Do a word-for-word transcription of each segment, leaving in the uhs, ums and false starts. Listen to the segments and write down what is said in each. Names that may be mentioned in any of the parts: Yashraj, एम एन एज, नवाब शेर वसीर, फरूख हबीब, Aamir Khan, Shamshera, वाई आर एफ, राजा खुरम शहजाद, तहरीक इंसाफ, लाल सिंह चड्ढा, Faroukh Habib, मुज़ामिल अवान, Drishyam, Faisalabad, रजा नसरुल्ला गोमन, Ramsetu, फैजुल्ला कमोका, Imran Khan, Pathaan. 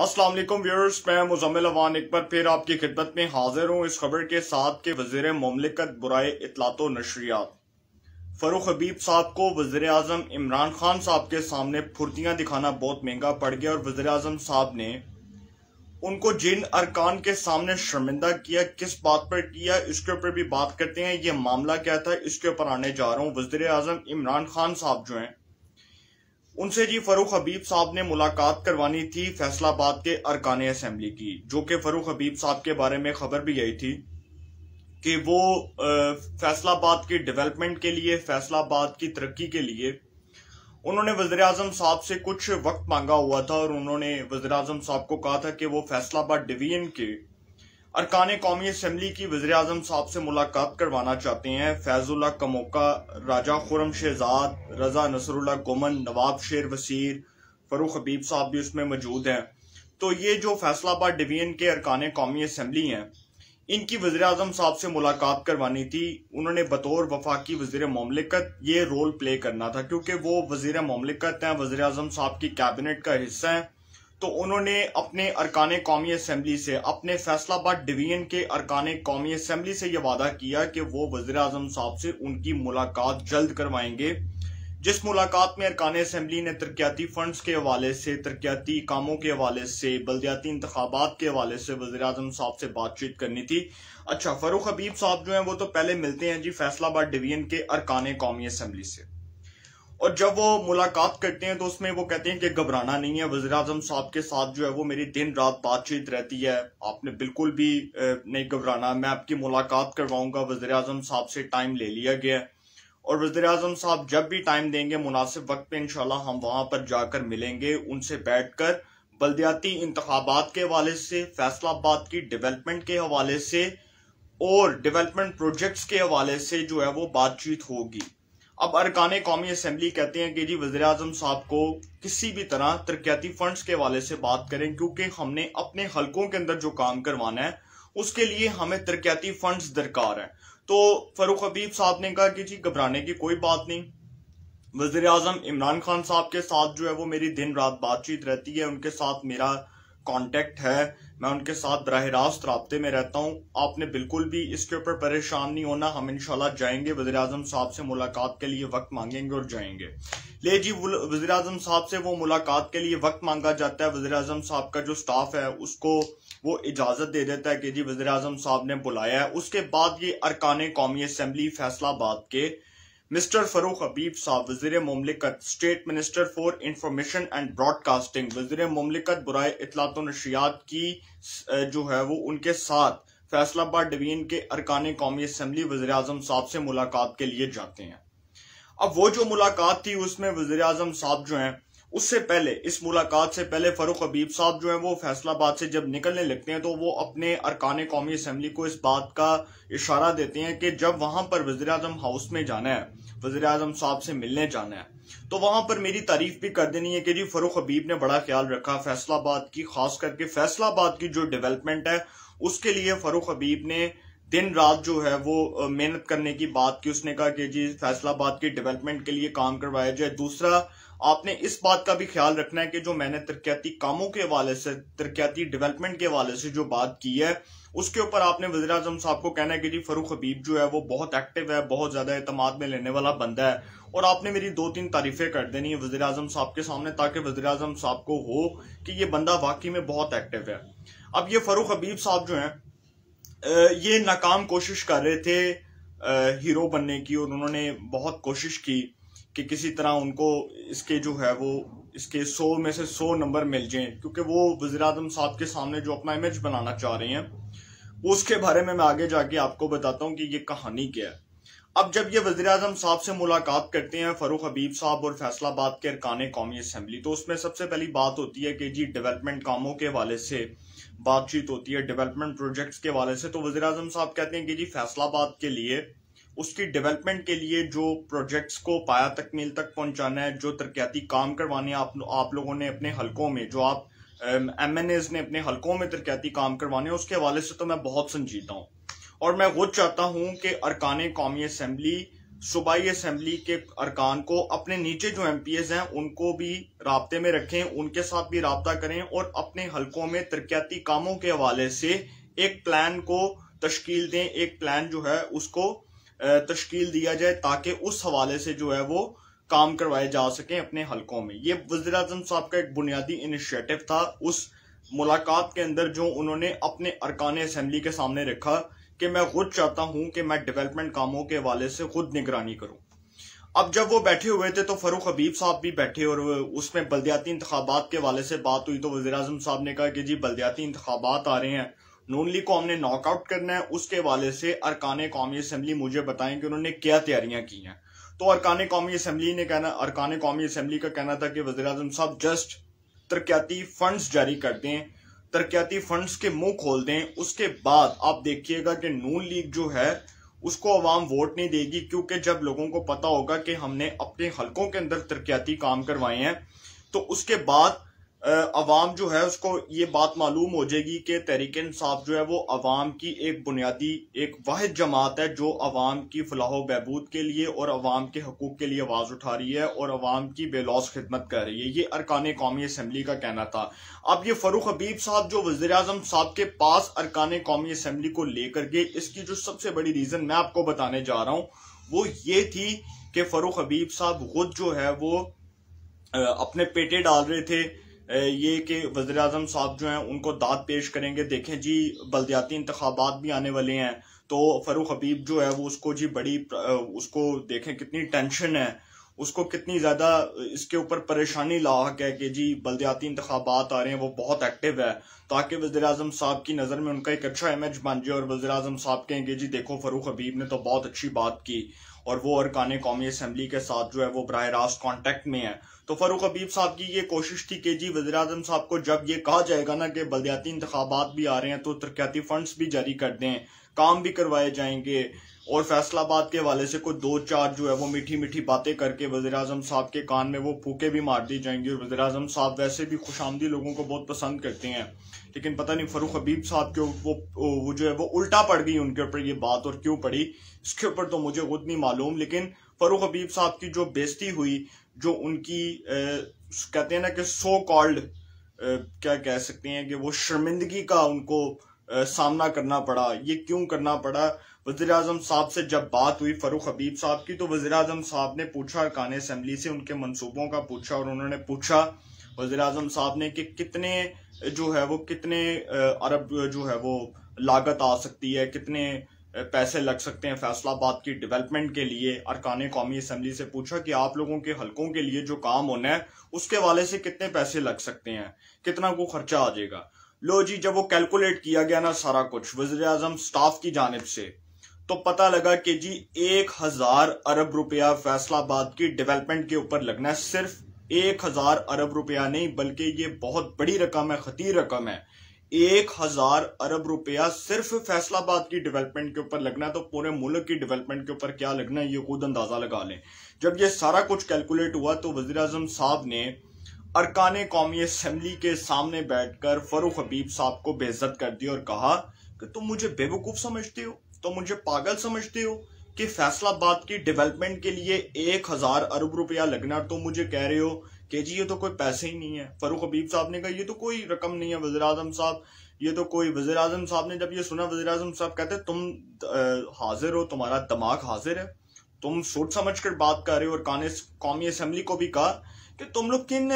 अस्सलाम वालेकुम व्यूअर्स, मैं मुज़ामिल अवान एक बार फिर आपकी खिदमत में हाजिर हूँ इस खबर के साथ कि वज़ीर ममलिकत बराए इतलात व नशरियात फरूख हबीब साहब को वज़ीर आज़म इमरान खान साहब के सामने फुर्तियाँ दिखाना बहुत महंगा पड़ गया और वज़ीर आज़म साहब ने उनको जिन अरकान के सामने शर्मिंदा किया, किस बात पर किया इसके ऊपर भी बात करते हैं। ये मामला क्या था इसके ऊपर आने जा रहा हूँ। वज़ीर आज़म इमरान खान साहब जो हैं उनसे जी फरूख हबीब साहब ने मुलाकात करवानी थी फैसलाबाद के अरकान असेंबली की, जो कि फरूख हबीब साहब के बारे में खबर भी आई थी कि वो फैसलाबाद की डेवलपमेंट के लिए, फैसलाबाद की तरक्की के लिए उन्होंने वज़ीर-ए-आज़म साहब से कुछ वक्त मांगा हुआ था और उन्होंने वज़ीर-ए-आज़म साहब को कहा था कि वो फैसलाबाद डिवीजन के अरकान कौमी असेंबली की वज़ीर-ए-आज़म साहब से मुलाकात करवाना चाहते हैं। फैजुल्ला कमोका, राजा खुरम शहजाद, रजा नसरुल्ला गोमन, नवाब शेर वसीर, फरूख हबीब साहब भी उसमें मौजूद हैं। तो ये जो फैसलाबाद डिवीजन के अरकान कौमी असेंबली हैं इनकी वज़ीर-ए-आज़म साहब से मुलाकात करवानी थी। उन्होंने बतौर वफाकी वज़ीर ममलिकत ये रोल प्ले करना था क्योंकि वो वज़ीर ममलिकत हैं, वज़ीर-ए-आज़म साहब की कैबिनेट का हिस्सा हैं। तो उन्होंने अपने अरकान कौमी असम्बली से, अपने फैसलाबाद डिवीजन के अरकान कौमी असम्बली से यह वादा किया कि वो वज़ीर आज़म साहब से उनकी मुलाकात जल्द करवाएंगे, जिस मुलाकात में अरकान असम्बली ने तरक्याती फंड्स के हवाले से, तरक्याती कामों के हवाले से, बल्दियाती इंतखाबात के हवाले से वज़ीर आज़म साहब से बातचीत करनी थी। अच्छा, फ़ारूक हबीब साहब जो हैं वो तो पहले मिलते हैं जी फैसलाबाद डिवीजन के अरकान कौमी असम्बली से और जब वो मुलाकात करते हैं तो उसमें वो कहते हैं कि घबराना नहीं है, वज़ीर आज़म साहब के साथ जो है वो मेरी दिन रात बातचीत रहती है, आपने बिल्कुल भी नहीं घबराना, मैं आपकी मुलाकात करवाऊंगा। वज़ीर आज़म साहब से टाइम ले लिया गया और वज़ीर आज़म साहब जब भी टाइम देंगे मुनासिब वक्त पे इंशाल्लाह हम वहाँ पर जाकर मिलेंगे, उनसे बैठ कर बल्दियाती इंतखाबात के हवाले से, फैसलाबाद की डेवलपमेंट के हवाले से और डेवलपमेंट प्रोजेक्ट्स के हवाले से जो है वो बातचीत होगी। अब अरकान कौमी असम्बली कहते हैं कि जी वज़ीर आज़म साहब को किसी भी तरह तरक्याती फंड्स के हवाले से बात करें क्योंकि हमने अपने हलकों के अंदर जो काम करवाना है उसके लिए हमें तरक्याती फंड्स दरकार है। तो फरूख हबीब साहब ने कहा कि जी घबराने की कोई बात नहीं, वज़ीर आज़म इमरान खान साहब के साथ जो है वो मेरी दिन रात बातचीत रहती है, उनके साथ मेरा कॉन्टेक्ट है, मैं उनके साथ बराह रास्त राब्ते में रहता हूँ, आपने बिल्कुल भी इसके ऊपर परेशान नहीं होना, हम इंशाल्लाह जाएंगे, वज़ीर आज़म साहब से मुलाकात के लिए वक्त मांगेंगे और जाएंगे। ले जी वज़ीर आज़म साहब से वो मुलाकात के लिए वक्त मांगा जाता है, वज़ीर आज़म साहब का जो स्टाफ है उसको वो इजाज़त दे देता है कि जी वज़ीर आज़म साहब ने बुलाया है। उसके बाद ये अरकान कौमी असम्बली फैसलाबाद के मिस्टर फरूख हबीब साहब, वज़ीर ममलिकत, state minister for information and broadcasting, वज़ीर ममलिकत बराए इतलात व नशरियात की जो है वो उनके साथ फैसलाबाद डिवीजन के अरकान कौमी असम्बली वज़ीर आज़म साहब से मुलाकात के लिए जाते हैं। अब वो जो मुलाकात थी उसमें वज़ीर आज़म साहब जो हैं उससे पहले, इस मुलाकात से पहले फरूख हबीब साहब जो हैं वो फैसलाबाद से जब निकलने लगते हैं तो वो अपने अरकान कौमी असम्बली को इस बात का इशारा देते हैं कि जब वहाँ पर वज़ीर आज़म हाउस में जाना है, वज़ीर आज़म साहब से मिलने जाना है तो वहाँ पर मेरी तारीफ भी कर देनी है कि जी फरूख हबीब ने बड़ा ख्याल रखा फैसलाबाद की, खास करके फैसलाबाद की जो डेवलपमेंट है उसके लिए फरूख हबीब ने दिन रात जो है वो मेहनत करने की बात की। उसने कहा कि जी फैसलाबाद की डेवलपमेंट के लिए काम करवाया जाए। दूसरा, आपने इस बात का भी ख्याल रखना है कि जो मैंने तरक्याती कामों के हवाले से, तरक्याती डेवलपमेंट के हवाले से जो बात की है उसके ऊपर आपने वज़ीर आज़म साहब को कहना है कि जी फरूख हबीब जो है वो बहुत एक्टिव है, बहुत ज़्यादा एतमाद में लेने वाला बंदा है और आपने मेरी दो तीन तारीफ़ें कर देनी है वज़ीर आज़म साहब के सामने ताकि वज़ीर आज़म साहब को हो कि ये बंदा वाकई में बहुत एक्टिव है। अब ये फरूख हबीब साहब जो हैं ये नाकाम कोशिश कर रहे थे हीरो बनने की और उन्होंने बहुत कोशिश की कि किसी तरह उनको इसके जो है वो इसके सौ में से सौ नंबर मिल जाएं क्योंकि वो वज़ीर आज़म साहब के सामने जो अपना इमेज बनाना चाह रहे हैं उसके बारे में मैं आगे जाके आपको बताता हूँ कि ये कहानी क्या है। अब जब ये वज़ीर आज़म साहब से मुलाकात करते हैं फरूख हबीब साहब और फैसलाबाद के अरकान कौमी असम्बली, तो उसमें सबसे पहली बात होती है कि जी डेवलपमेंट कामों के हवाले से बातचीत होती है, डेवलपमेंट प्रोजेक्ट्स के हवाले से। तो वज़ीर आज़म साहब कहते हैं कि जी फैसलाबाद के लिए, उसकी डेवलपमेंट के लिए जो प्रोजेक्ट्स को पाया तकमील तक पहुंचाना है, जो तरक्याती काम करवाने हैं आप, आप लोगों ने अपने हलकों में, जो आप एम एन एज ने अपने हलकों में तरक्याती काम करवाने हैं उसके हवाले से तो मैं बहुत संजीदा हूं और मैं खुद चाहता हूं कि अरकान कौमी असम्बली सूबाई असम्बली के अरकान को, अपने नीचे जो एम पी एस हैं उनको भी राब्ते में रखें, उनके साथ भी रब्ता करें और अपने हलकों में तरक्याती कामों के हवाले से एक प्लान को तश्कील दें, एक प्लान जो है उसको तश्कील दिया जाए ताकि उस हवाले से जो है वो काम करवाए जा सकें अपने हलकों में। ये वज़ीर आज़म साहब का एक बुनियादी इनिशिएटिव था उस मुलाकात के अंदर जो उन्होंने अपने अरकान असेंबली के सामने रखा कि मैं खुद चाहता हूं कि मैं डेवलपमेंट कामों के हवाले से खुद निगरानी करूं। अब जब वो बैठे हुए थे तो फ़ारूक हबीब साहब भी बैठे और उसमें बल्दियाती इंतखाबात के हवाले से बात हुई तो वज़ीर आज़म साहब ने कहा कि जी बल्दियाती इंतखाबात आ रहे हैं, नून लीग को हमने नॉकआउट करना है, उसके हवाले से अरकान कौमी असम्बली मुझे बताएं कि उन्होंने क्या तैयारियां की हैं। तो अरकान कौमी असम्बली ने कहना अरकान कौमी असम्बली का कहना था कि वज़ीर आज़म साहब जस्ट तरक्याती फंड्स जारी कर दें, तरक्याती फंड्स के मुंह खोल दें, उसके बाद आप देखिएगा कि नून लीग जो है उसको अवाम वोट नहीं देगी, क्योंकि जब लोगों को पता होगा कि हमने अपने हलकों के अंदर तरक्याती काम करवाए हैं तो उसके बाद अवाम जो है उसको ये बात मालूम हो जाएगी कि तहरीक इंसाफ जो है वो अवाम की एक बुनियादी एक वाहिद जमात है जो अवाम की फलाह व बहबूद के लिए और अवाम के हकूक़ के लिए आवाज़ उठा रही है और अवाम की बेलौस खिदमत कर रही है। ये अरकान कौमी असम्बली का कहना था। अब ये फ़ारूक हबीब साहब जो वज़ीर आज़म साहब के पास अरकान कौमी असम्बली को लेकर गए, इसकी जो सबसे बड़ी रीज़न मैं आपको बताने जा रहा हूँ वो ये थी कि फ़ारूक हबीब साहब खुद जो है वो अपने पेटे डाल रहे थे ये कि वज़ीर आज़म साहब जो हैं उनको दाद पेश करेंगे, देखें जी बल्दियाती इंतखाबात भी आने वाले हैं तो फ़ारूक हबीब जो है वो उसको जी बड़ी उसको देखें कितनी टेंशन है, उसको कितनी ज़्यादा इसके ऊपर परेशानी लाहक है कि जी बल्दियाती इंतखाबात आ रहे हैं, वो बहुत एक्टिव है ताकि वज़ीर आज़म साहब की नज़र में उनका एक अच्छा इमेज बन जाए और वज़ीर आज़म साहब कहेंगे जी देखो फ़ारूक हबीब ने तो बहुत अच्छी बात की और वो अरकान कौमी असम्बली के साथ जो है वो बराह रास्त कॉन्टेक्ट में है। तो फ़ारूक हबीब साहब की ये कोशिश थी कि जी वज़ीर आज़म साहब को जब ये कहा जाएगा ना कि बल्दियाती इंतखाबात भी आ रहे हैं तो तरक्याती फंड्स भी जारी कर दें, काम भी करवाए जाएंगे और फैसलाबाद के हवाले से कोई दो चार जो है वो मीठी मीठी बातें करके वज़ीर आज़म साहब के कान में वो फूके भी मार दी जाएंगी। और वज़ीर आज़म साहब वैसे भी खुशामदी लोगों को बहुत पसंद करते हैं, लेकिन पता नहीं फ़ारूक हबीब साहब के वो वो जो है वो उल्टा पड़ गई उनके ऊपर ये बात, और क्यों पड़ी इसके ऊपर तो मुझे खुद नहीं मालूम, लेकिन फ़ारूक हबीब साहब की जो बेइज्जती हुई, जो उनकी कहते हैं ना कि सो कॉल्ड क्या कह सकते हैं कि वो शर्मिंदगी का उनको सामना करना पड़ा। ये क्यों करना पड़ा? वज़ीर आज़म साहब से जब बात हुई फ़ारूक हबीब साहब की तो वज़ीर आज़म साहब ने पूछा अरकान असम्बली से उनके मंसूबों का पूछा और उन्होंने पूछा वज़ीर आज़म साहब ने कि कितने जो है वो कितने अरब जो है वो लागत आ सकती है, कितने पैसे लग सकते हैं फैसलाबाद की डेवलपमेंट के लिए। अरकान कौमी असम्बली से पूछा कि आप लोगों के हलकों के लिए जो काम होना है उसके वाले से कितने पैसे लग सकते हैं, कितना को खर्चा आ जाएगा। लो जी जब वो कैलकुलेट किया गया ना सारा कुछ वज़ीर आज़म स्टाफ की जानिब से तो पता लगा कि जी एक हजार अरब रुपया फैसलाबाद की डेवलपमेंट के ऊपर लगना है। सिर्फ एक हजार अरब रुपया नहीं बल्कि ये बहुत बड़ी रकम है, खतीर रकम है। एक हजार अरब रुपया सिर्फ फैसलाबाद की डेवलपमेंट के ऊपर लगना है तो पूरे मुल्क की डेवलपमेंट के ऊपर क्या लगना है ये खुद अंदाजा लगा लें। जब ये सारा कुछ कैलकुलेट हुआ तो वज़ीर आज़म साहब ने अरकान कौमी असम्बली के सामने बैठकर फ़ारूक हबीब साहब को बेइज्जत कर दिया और कहा कि तुम मुझे बेवकूफ़ समझते हो, तो मुझे पागल समझते हो कि फैसलाबाद की डेवलपमेंट के लिए एक हजार अरब रुपया लगना, तो मुझे कह रहे हो कि जी ये तो कोई पैसे ही नहीं है। फ़ारूक हबीब साहब ने कहा ये तो कोई रकम नहीं है वज़ीर आज़म साहब, ये तो कोई वज़ीर आज़म साहब ने जब ये सुना वज़ीर आज़म साहब कहते तुम हाजिर हो, तुम्हारा दिमाग हाजिर है, तुम सोच समझ कर बात कर रहे हो। और अरकान कौमी असम्बली को भी कहा कि तुम लोग किन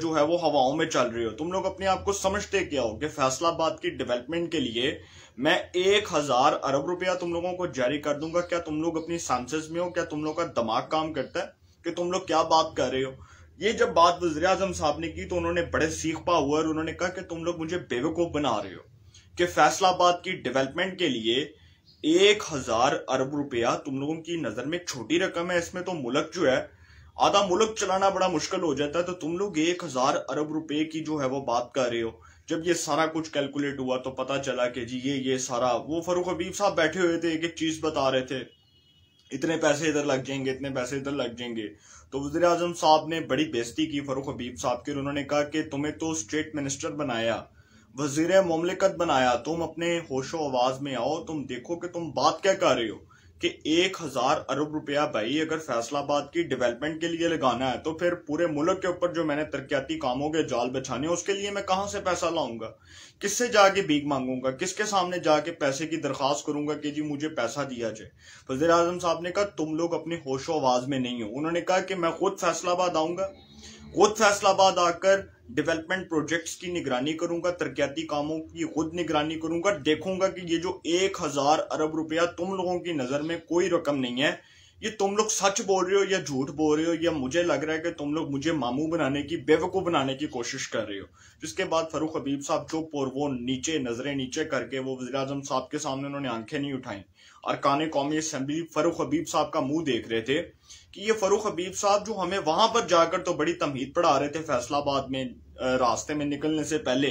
जो है वो हवाओं में चल रहे हो, तुम लोग अपने आप को समझते क्या हो कि फैसलाबाद की डेवलपमेंट के लिए मैं एक हजार अरब रुपया तुम लोगों को जारी कर दूंगा। क्या तुम लोग अपनी सांसेस में हो? क्या तुम लोग का दिमाग काम करता है कि तुम लोग क्या बात कर रहे हो? ये जब बात वज़ीर आज़म साहब ने की तो उन्होंने बड़े सीखपा हुआ और उन्होंने कहा कि तुम लोग मुझे बेवकूफ़ बना रहे हो कि फैसलाबाद की डेवलपमेंट के लिए एक हजार अरब रुपया तुम लोगों की नज़र में छोटी रकम है, इसमें तो मुल्क जो है आधा मुल्क चलाना बड़ा मुश्किल हो जाता है, तो तुम लोग एक हजार अरब रुपए की जो है वो बात कर रहे हो। जब ये सारा कुछ कैलकुलेट हुआ तो पता चला कि जी ये ये सारा वो फ़ारूक हबीब साहब बैठे हुए थे एक एक चीज़ बता रहे थे, इतने पैसे इधर लग जाएंगे, इतने पैसे इधर लग जाएंगे। तो वज़ीर आज़म साहब ने बड़ी बेइज्जती की फ़ारूक हबीब साहब की। उन्होंने कहा कि तुम्हें तो स्टेट मिनिस्टर बनाया, वज़ीर मुमलिकत बनाया, तुम अपने होशो आवाज़ में आओ, तुम देखो कि तुम बात क्या कर रहे हो। कि एक हजार अरब रुपया भाई अगर फैसलाबाद की डेवलपमेंट के लिए लगाना है तो फिर पूरे मुल्क के ऊपर जो मैंने तरक्याती कामों के जाल बिछाने उसके लिए मैं कहाँ से पैसा लाऊंगा, किससे जाके भीख मांगूंगा, किसके सामने जाके पैसे की दरख्वास्त करूंगा कि जी मुझे पैसा दिया जाए। वज़ीर आज़म साहब ने कहा तुम लोग अपने होशो आवाज में नहीं हो। उन्होंने कहा कि मैं खुद फैसलाबाद आऊंगा, खुद फैसलाबाद आकर डेवलपमेंट प्रोजेक्ट्स की निगरानी करूंगा, तरक्याती कामों की खुद निगरानी करूंगा, देखूंगा कि ये जो एक हजार अरब रुपया तुम लोगों की नजर में कोई रकम नहीं है, ये तुम लोग सच बोल रहे हो या झूठ बोल रहे हो या मुझे लग रहा है कि तुम लोग मुझे मामू बनाने की, बेवकूफ बनाने की कोशिश कर रहे हो। जिसके बाद फारूक हबीब साहब चुप और वो नीचे नजरें नीचे करके वो वज़ीर आज़म साहब के सामने उन्होंने आंखें नहीं उठाई। अरकान कौमी असम्बली फारूक हबीब साहब का मुंह देख रहे थे कि ये फारूक हबीब साहब जो हमें वहां पर जाकर तो बड़ी तमहीद पढ़ा रहे थे फैसलाबाद में रास्ते में निकलने से पहले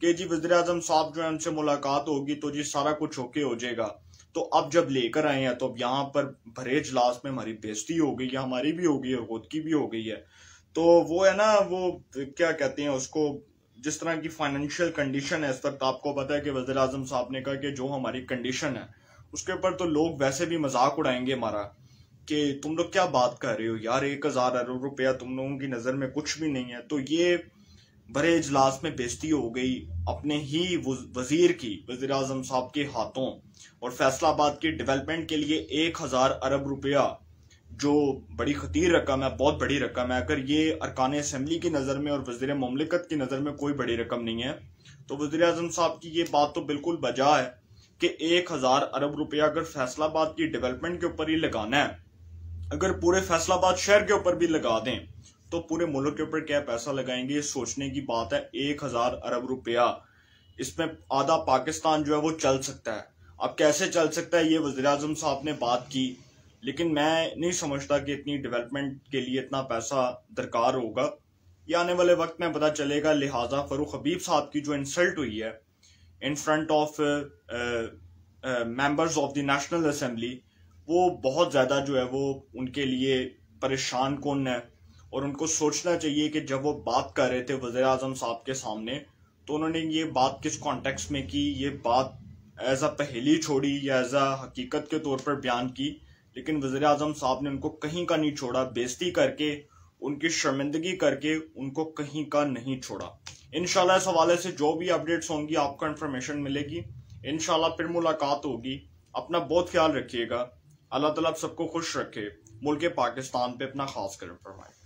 कि जी वज़ीर आज़म साहब जो है उनसे मुलाकात होगी तो जी सारा कुछ होके हो जाएगा, तो अब जब लेकर आए हैं तो अब यहाँ पर भरे इजलास में हमारी बेइज्जती हो गई है, हमारी भी हो गई है, खुद की भी हो गई है। तो वो है ना वो क्या कहते हैं उसको, जिस तरह की फाइनेंशियल कंडीशन है इस वक्त, आपको पता है कि वज़ीर आज़म साहब ने कहा कि जो हमारी कंडीशन है उसके ऊपर तो लोग वैसे भी मजाक उड़ाएंगे हमारा कि तुम लोग क्या बात कर रहे हो यार, एक हजार अरब रुपया तुम लोगों की नजर में कुछ भी नहीं है। तो ये बड़े इजलास में बेइज्जती हो गई अपने ही वजीर की, वजीर आजम साहब के हाथों, और फैसलाबाद की डेवलपमेंट के लिए एक हजार अरब रुपया जो बड़ी खतीर रकम है, बहुत बड़ी रकम है, अगर ये अरकान असम्बली की नज़र में और वजीर ममलिकत की नज़र में कोई बड़ी रकम नहीं है, तो वजीर आजम साहब की ये बात तो बिल्कुल बजा है कि एक हजार अरब रुपया अगर फैसलाबाद की डेवलपमेंट के ऊपर ही लगाना है, अगर पूरे फैसलाबाद शहर के ऊपर भी लगा दें तो पूरे मुल्क के ऊपर क्या पैसा लगाएंगे, ये सोचने की बात है। एक हजार अरब रुपया, इसमें आधा पाकिस्तान जो है वो चल सकता है। अब कैसे चल सकता है ये वज़ीर आज़म साहब ने बात की, लेकिन मैं नहीं समझता कि इतनी डेवलपमेंट के लिए इतना पैसा दरकार होगा, ये आने वाले वक्त में पता चलेगा। लिहाजा फारूक हबीब साहब की जो इंसल्ट हुई है इन front of members of the national assembly, वो बहुत ज़्यादा जो है वो उनके लिए परेशान कौन है, और उनको सोचना चाहिए कि जब वो बात कर रहे थे वज़ीर आज़म साहब के सामने तो उन्होंने ये बात किस कॉन्टेक्स्ट में की, ये बात एज अ पहेली छोड़ी या एज अ हकीकत के तौर पर बयान की, लेकिन वज़ीर आज़म साहब ने उनको कहीं का नहीं छोड़ा, बेइज्जती करके उनकी शर्मिंदगी करके उनको कहीं का नहीं छोड़ा। इंशाल्लाह इस हवाले से जो भी अपडेट्स होंगी आपको इन्फॉर्मेशन मिलेगी, इंशाल्लाह फिर मुलाकात होगी। अपना बहुत ख्याल रखिएगा, अल्लाह ताला आप सबको खुश रखे, मुल्क पाकिस्तान पे अपना खास करम फरमाए।